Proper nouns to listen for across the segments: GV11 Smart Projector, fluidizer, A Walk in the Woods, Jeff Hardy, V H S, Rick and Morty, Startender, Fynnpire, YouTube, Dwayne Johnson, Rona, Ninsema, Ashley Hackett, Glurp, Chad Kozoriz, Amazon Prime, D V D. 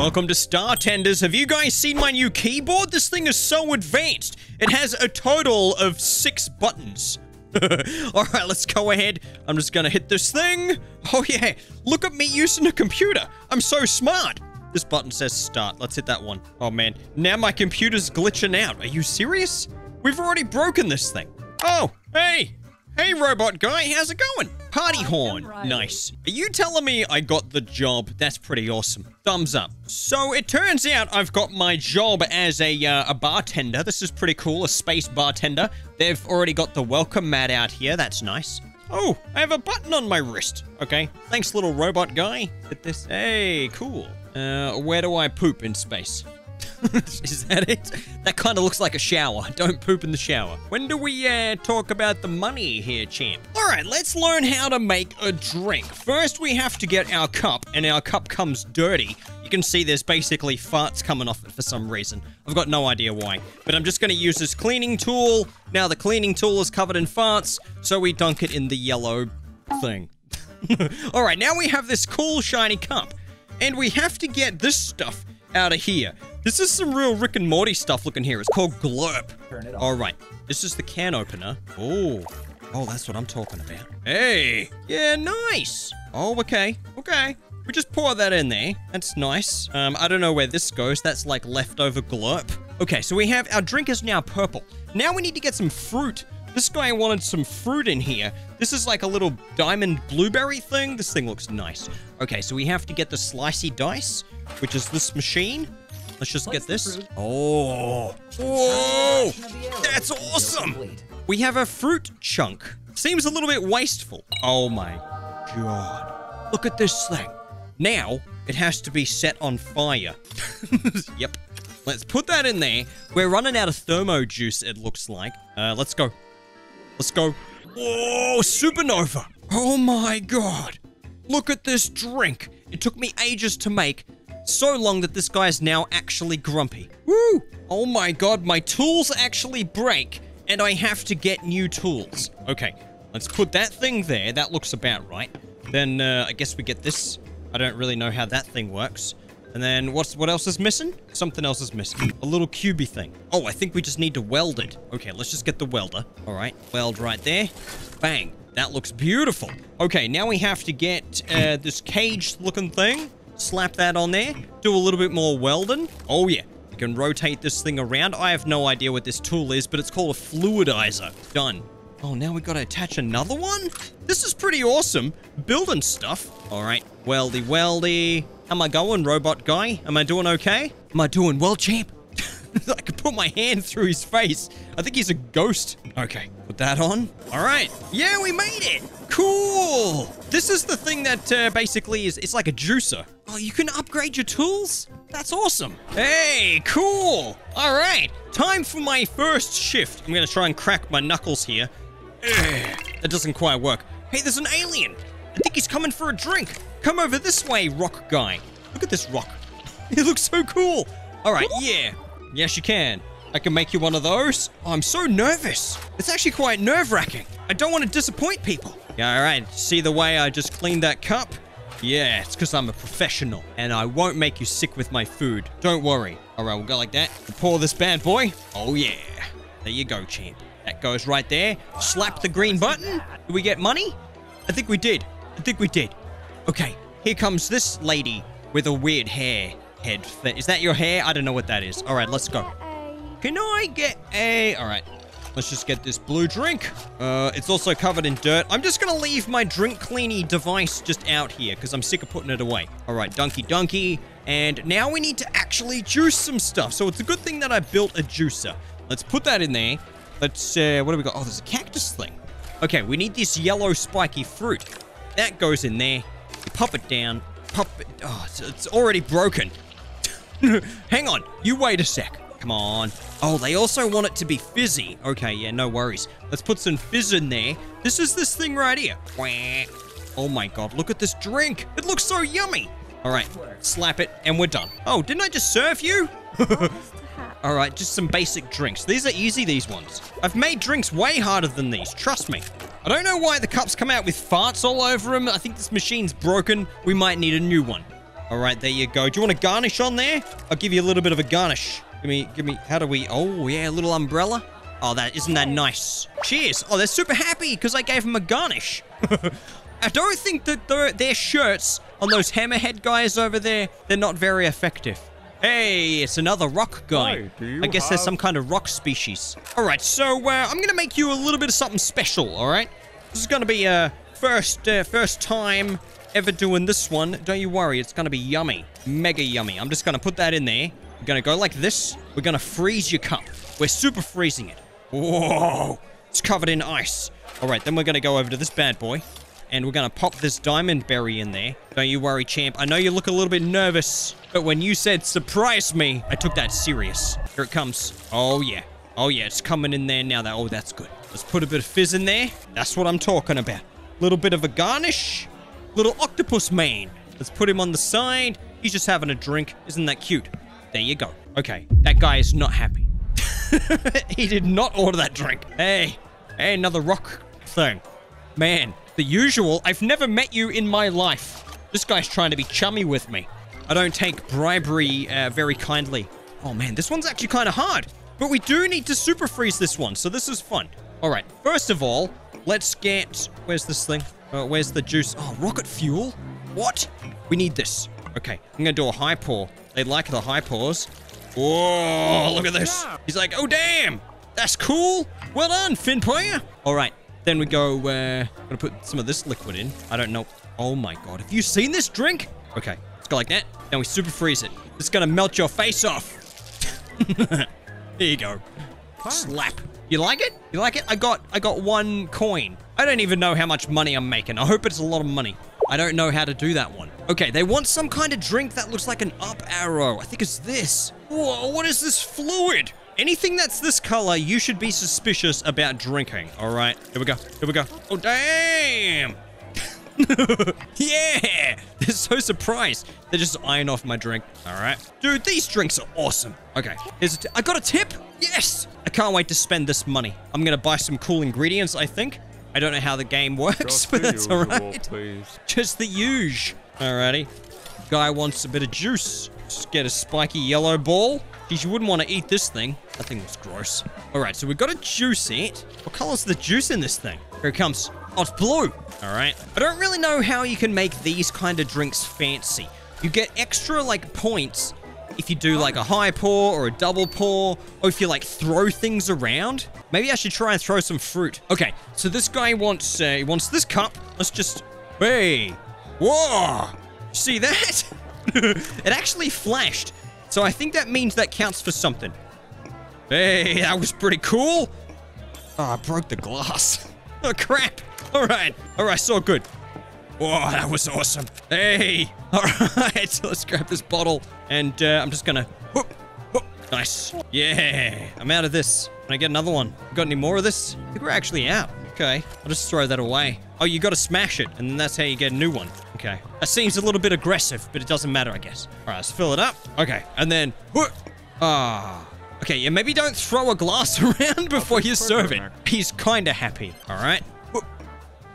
Welcome to Startenders. Have you guys seen my new keyboard? This thing is so advanced. It has a total of 6 buttons. Alright, let's go ahead. I'm just gonna hit this thing. Oh yeah, look at me using a computer. I'm so smart. This button says start. Let's hit that one. Oh man, now my computer's glitching out. Are you serious? We've already broken this thing. Oh, hey. Hey, robot guy, how's it going? Party horn. Right. Nice. Are you telling me I got the job? That's pretty awesome. Thumbs up. So it turns out I've got my job as a bartender. This is pretty cool, a space bartender. They've already got the welcome mat out here. That's nice. Oh, I have a button on my wrist. Okay, thanks, little robot guy. Hit this. Hey, cool. Where do I poop in space? Is that it? That kind of looks like a shower. Don't poop in the shower. When do we talk about the money here, champ? All right, let's learn how to make a drink. First, we have to get our cup, and our cup comes dirty. You can see there's basically farts coming off it for some reason. I've got no idea why, but I'm just going to use this cleaning tool. Now the cleaning tool is covered in farts, so we dunk it in the yellow thing. All right, now we have this cool, shiny cup, and we have to get this stuff out of here. This is some real Rick and Morty stuff looking here. It's called Glurp. Turn it off. All right. This is the can opener. Oh. Oh, that's what I'm talking about. Hey. Yeah, nice. Oh, okay. Okay. We just pour that in there. That's nice. I don't know where this goes. That's like leftover Glurp. Okay, so we have our drink is now purple. Now we need to get some fruit. This guy wanted some fruit in here. This is like a little diamond blueberry thing. This thing looks nice. Okay, so we have to get the slicey dice, which is this machine. Let's just get this. Oh, whoa, that's awesome. We have a fruit chunk. Seems a little bit wasteful. Oh my God. Look at this thing. Now it has to be set on fire. Yep. Let's put that in there. We're running out of thermo juice, it looks like. Let's go. Let's go. Whoa, supernova. Oh my God. Look at this drink. It took me ages to make. So long that this guy is now actually grumpy. Woo! Oh my God, my tools actually break, and I have to get new tools. Okay, let's put that thing there. That looks about right. Then I guess we get this. I don't really know how that thing works. And then what else is missing? Something else is missing. A little cubey thing. Oh, I think we just need to weld it. Okay, let's just get the welder. All right, weld right there. Bang. That looks beautiful. Okay, now we have to get this cage-looking thing. Slap that on there. Do a little bit more welding. Oh, yeah. You can rotate this thing around. I have no idea what this tool is, but it's called a fluidizer. Done. Oh, now we got to attach another one? This is pretty awesome. Building stuff. All right. Weldy, weldy. How am I going, robot guy? Am I doing okay? Am I doing well, champ? I could put my hand through his face. I think he's a ghost. Okay. Put that on. All right. Yeah, we made it. Cool. This is the thing that basically is, it's like a juicer. Oh, you can upgrade your tools? That's awesome. Hey, cool. All right. Time for my first shift. I'm going to try and crack my knuckles here. Ugh, that doesn't quite work. Hey, there's an alien. I think he's coming for a drink. Come over this way, rock guy. Look at this rock. It looks so cool. All right. Yeah. Yes, you can. I can make you one of those. Oh, I'm so nervous. It's actually quite nerve-wracking. I don't want to disappoint people. Yeah, all right. See the way I just cleaned that cup? Yeah, it's because I'm a professional, and I won't make you sick with my food. Don't worry. All right, we'll go like that. We'll pour this bad boy. Oh, yeah. There you go, champ. That goes right there. Slap the green button. Did we get money? I think we did. I think we did. Okay, here comes this lady with a weird hair head. Is that your hair? I don't know what that is. All right, let's go. Can I get a... All right. Let's just get this blue drink. It's also covered in dirt. I'm just going to leave my drink cleany device just out here because I'm sick of putting it away. All right, donkey donkey. And now we need to actually juice some stuff. So it's a good thing that I built a juicer. Let's put that in there. Let's, what do we got? Oh, there's a cactus thing. Okay, we need this yellow spiky fruit. That goes in there. You pop it down. Pop it. Oh, it's already broken. Hang on. You wait a sec. Come on. Oh, they also want it to be fizzy. Okay, yeah, no worries. Let's put some fizz in there. This is this thing right here. Oh my God, look at this drink. It looks so yummy. All right, slap it and we're done. Oh, didn't I just serve you? All right, just some basic drinks. These are easy, these ones. I've made drinks way harder than these, trust me. I don't know why the cups come out with farts all over them. I think this machine's broken. We might need a new one. All right, there you go. Do you want a garnish on there? I'll give you a little bit of a garnish. Give me, how do we, oh yeah, a little umbrella. Oh, that, isn't that nice? Cheers. Oh, they're super happy because I gave them a garnish. I don't think that their shirts on those hammerhead guys over there, they're not very effective. Hey, it's another rock guy. I guess there's some kind of rock species. All right, so I'm going to make you a little bit of something special, all right? This is going to be first time ever doing this one. Don't you worry, it's going to be yummy. Mega yummy. I'm just going to put that in there. We're going to go like this. We're going to freeze your cup. We're super freezing it. Whoa, it's covered in ice. All right, then we're going to go over to this bad boy. And we're going to pop this diamond berry in there. Don't you worry, champ. I know you look a little bit nervous, but when you said, surprise me, I took that serious. Here it comes. Oh, yeah. Oh, yeah. It's coming in there now. Oh, that's good. Let's put a bit of fizz in there. That's what I'm talking about. Little bit of a garnish. Little octopus man. Let's put him on the side. He's just having a drink. Isn't that cute? There you go. Okay. That guy is not happy. He did not order that drink. Hey. Hey, another rock thing. Man. The usual. I've never met you in my life. This guy's trying to be chummy with me. I don't take bribery very kindly. Oh man, this one's actually kind of hard, but we do need to super freeze this one, so this is fun. All right, first of all, let's get, where's this thing? Where's the juice? Oh, rocket fuel? What? We need this. Okay, I'm gonna do a high pour. They like the high pours. Whoa, look at this. He's like, oh damn, that's cool. Well done, Fynnpire. All right. Then we go, I'm gonna put some of this liquid in. I don't know. Oh my God, have you seen this drink? Okay, let's go like that. Then we super freeze it. It's gonna melt your face off. There you go. Slap. You like it? You like it? I got one coin. I don't even know how much money I'm making. I hope it's a lot of money. I don't know how to do that one. Okay, they want some kind of drink that looks like an up arrow. I think it's this. Whoa, what is this fluid? Anything that's this color, you should be suspicious about drinking. All right, here we go. Here we go. Oh, damn. Yeah. They're so surprised. They're just eyeing off my drink. All right. Dude, these drinks are awesome. Okay. I got a tip. Yes. I can't wait to spend this money. I'm going to buy some cool ingredients, I think. I don't know how the game works, but that's all right. Please. Just the huge. All righty. Guy wants a bit of juice. Just get a spiky yellow ball. Geez, you wouldn't want to eat this thing. That thing was gross. All right, so we've got to juice it. What color's the juice in this thing? Here it comes. Oh, it's blue. All right. I don't really know how you can make these kind of drinks fancy. You get extra, like, points if you do, like, a high pour or a double pour, or if you, like, throw things around. Maybe I should try and throw some fruit. Okay, so this guy wants, he wants this cup. Let's just... Hey! Whoa! See that? It actually flashed. So I think that means that counts for something. Hey, that was pretty cool. Oh, I broke the glass. Oh, crap. All right. All right, so good. Whoa, that was awesome. Hey. All right, so let's grab this bottle. And I'm just going to... Nice. Yeah, I'm out of this. Can I get another one? Got any more of this? I think we're actually out. Okay, I'll just throw that away. Oh, you got to smash it. And that's how you get a new one. Okay. That seems a little bit aggressive, but it doesn't matter, I guess. All right, let's fill it up. Okay, and then... Ah. Oh. Okay, yeah, maybe don't throw a glass around before you serve it. He's kind of happy. All right.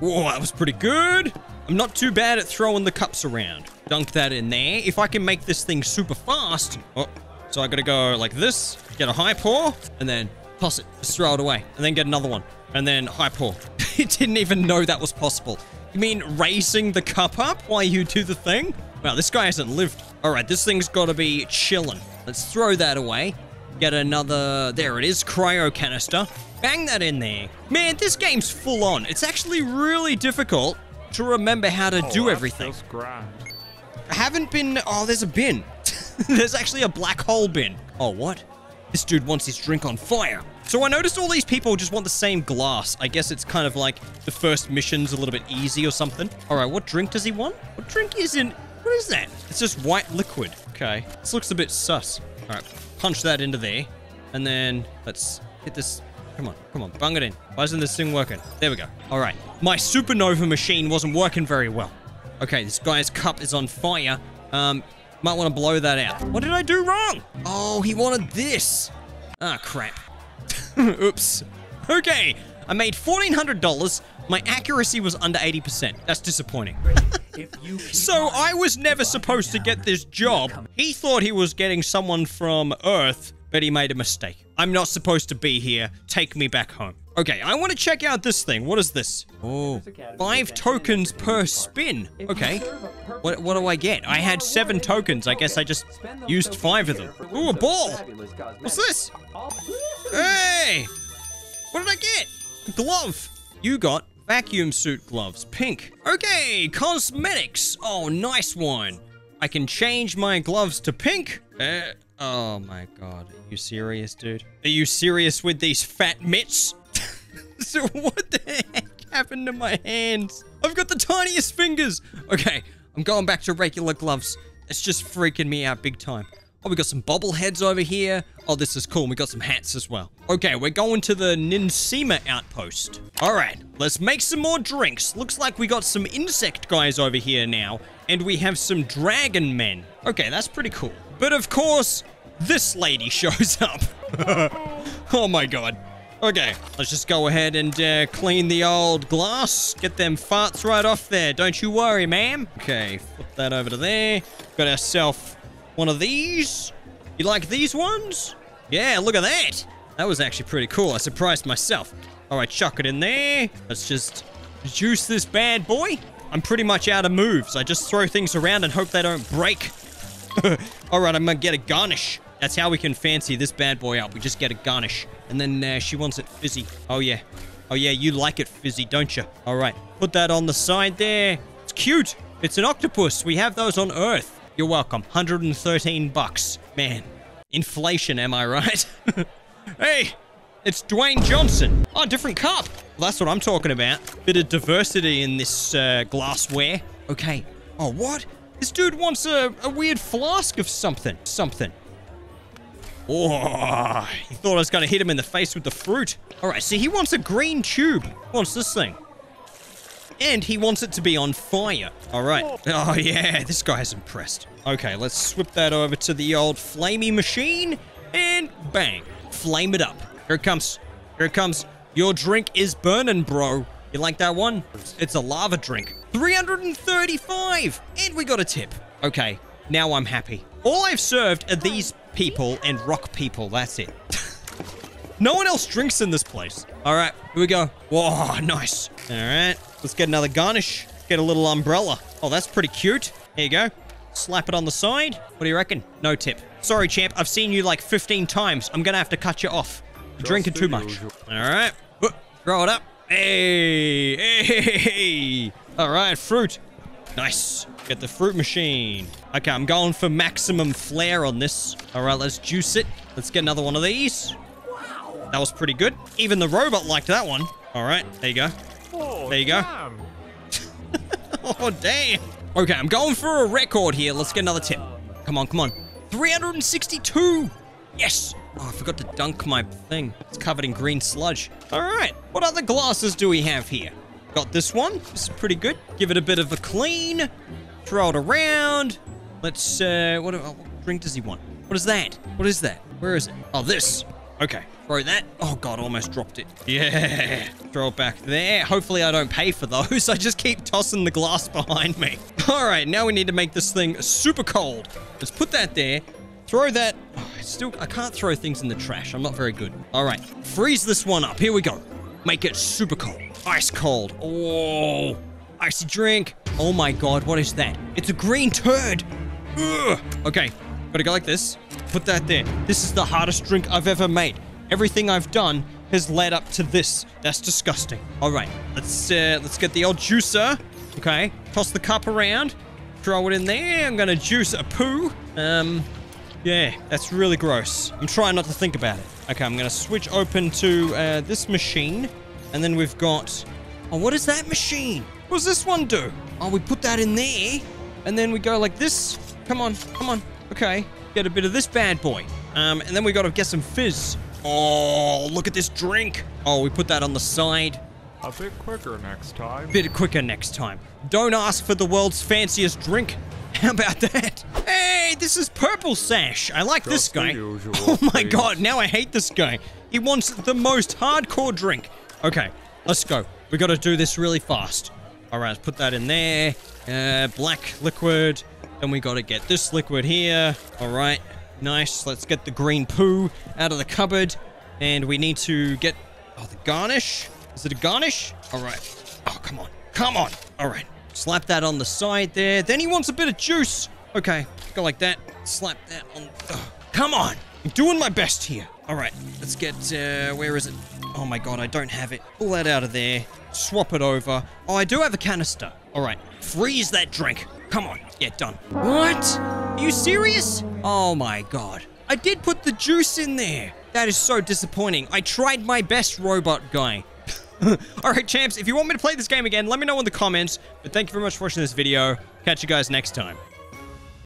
Whoa, that was pretty good. I'm not too bad at throwing the cups around. Dunk that in there. If I can make this thing super fast... Oh, so I got to go like this, get a high pour, and then toss it. Just throw it away, and then get another one, and then high pour. He didn't even know that was possible. You mean raising the cup up while you do the thing? Wow, this guy hasn't lived. All right, this thing's got to be chilling. Let's throw that away. Get another... There it is, cryo canister. Bang that in there. Man, this game's full on. It's actually really difficult to remember how to do everything. I haven't been... Oh, there's a bin. There's actually a black hole bin. Oh, what? This dude wants his drink on fire. So I noticed all these people just want the same glass. I guess it's kind of like the first mission's a little bit easy or something. All right, what drink does he want? What drink isn't... What is that? It's just white liquid. Okay. This looks a bit sus. All right, punch that into there. And then let's hit this... Come on, come on, bung it in. Why isn't this thing working? There we go. All right. My supernova machine wasn't working very well. Okay, this guy's cup is on fire. Might want to blow that out. What did I do wrong? Oh, he wanted this. Ah, crap. Oops. Okay, I made $1,400. My accuracy was under 80%. That's disappointing. So I was never supposed to get this job. He thought he was getting someone from Earth, but he made a mistake. I'm not supposed to be here. Take me back home. Okay, I want to check out this thing. What is this? Oh, 5 tokens per spin. Okay, what do I get? I had 7 tokens. I guess I just used 5 of them. Ooh, a ball. What's this? Hey, what did I get? A glove. You got vacuum suit gloves, pink. Okay, cosmetics. Oh, nice one. I can change my gloves to pink. Oh my God, are you serious, dude? Are you serious with these fat mitts? So what the heck happened to my hands? I've got the tiniest fingers. Okay, I'm going back to regular gloves. It's just freaking me out big time. Oh, we got some bobbleheads over here. Oh, this is cool. We got some hats as well. Okay, we're going to the Ninsema outpost. All right, let's make some more drinks. Looks like we got some insect guys over here now, and we have some dragon men. Okay, that's pretty cool. But of course, this lady shows up. Oh my God. Okay, let's just go ahead and clean the old glass. Get them farts right off there. Don't you worry, ma'am. Okay, flip that over to there. Got ourselves one of these. You like these ones? Yeah, look at that. That was actually pretty cool. I surprised myself. All right, chuck it in there. Let's just juice this bad boy. I'm pretty much out of moves. I just throw things around and hope they don't break. All right, I'm gonna get a garnish. That's how we can fancy this bad boy up. We just get a garnish. And then she wants it fizzy. Oh, yeah. Oh, yeah, you like it fizzy, don't you? All right. Put that on the side there. It's cute. It's an octopus. We have those on Earth. You're welcome. 113 bucks. Man, inflation, am I right? Hey, it's Dwayne Johnson. Oh, different cup. Well, that's what I'm talking about. Bit of diversity in this glassware. Okay. Oh, what? This dude wants a weird flask of something. Something. Oh, he thought I was going to hit him in the face with the fruit. All right, so he wants a green tube. He wants this thing. And he wants it to be on fire. All right. Oh, yeah, this guy's impressed. Okay, let's swip that over to the old flamey machine. And bang, flame it up. Here it comes. Here it comes. Your drink is burning, bro. You like that one? It's a lava drink. 335. And we got a tip. Okay, now I'm happy. All I've served are these people and rock people. That's it. No one else drinks in this place. All right, here we go. Whoa, nice. All right, let's get another garnish. Get a little umbrella. Oh, that's pretty cute. Here you go. Slap it on the side. What do you reckon? No tip. Sorry, champ. I've seen you like 15 times. I'm going to have to cut you off. You're drinking too much. All right. Throw it up. Hey, hey. All right, fruit. Nice. Get the fruit machine. Okay, I'm going for maximum flair on this. All right, let's juice it. Let's get another one of these. Wow. That was pretty good. Even the robot liked that one. All right, there you go. Oh, there you go. Damn. Oh, damn. Okay, I'm going for a record here. Let's get another tip. Come on, come on. 362. Yes. Oh, I forgot to dunk my thing. It's covered in green sludge. All right. What other glasses do we have here? Got this one. This is pretty good. Give it a bit of a clean. Throw it around. Let's, what drink does he want? What is that? What is that? Where is it? Oh, this. Okay. Throw that. Oh, God, almost dropped it. Yeah. Throw it back there. Hopefully, I don't pay for those. I just keep tossing the glass behind me. All right. Now we need to make this thing super cold. Let's put that there. Throw that. Oh, I can't throw things in the trash. I'm not very good. All right. Freeze this one up. Here we go. Make it super cold. Ice cold. Oh, icy drink. Oh my God, what is that? It's a green turd. Ugh. Okay, gotta go like this. Put that there. This is the hardest drink I've ever made. Everything I've done has led up to this. That's disgusting. All right, let's get the old juicer. Okay, toss the cup around. Throw it in there. I'm gonna juice a poo. Yeah, that's really gross. I'm trying not to think about it. Okay, I'm gonna switch open to this machine. And then we've got... Oh, what is that machine? What does this one do? Oh, we put that in there. And then we go like this. Come on, come on. Okay, get a bit of this bad boy. And then we got to get some fizz. Oh, look at this drink. Oh, we put that on the side. A bit quicker next time. Bit quicker next time. Don't ask for the world's fanciest drink. How about that? Hey, this is Purple Sash. I like this guy. Oh my God, now I hate this guy. He wants the most hardcore drink. Okay, let's go. We got to do this really fast. All right, let's put that in there. Black liquid. Then we got to get this liquid here. All right, nice. Let's get the green poo out of the cupboard. And we need to get... Oh, the garnish? Is it a garnish? All right. Oh, come on. Come on. All right. Slap that on the side there. Then he wants a bit of juice. Okay. Go like that. Slap that on... Oh, come on. I'm doing my best here. All right. Let's get... where is it? Oh, my God. I don't have it. Pull that out of there. Swap it over. Oh, I do have a canister. All right. Freeze that drink. Come on. Yeah, done. What? Are you serious? Oh, my God. I did put the juice in there. That is so disappointing. I tried my best, robot guy. All right, champs. If you want me to play this game again, let me know in the comments. But thank you very much for watching this video. Catch you guys next time.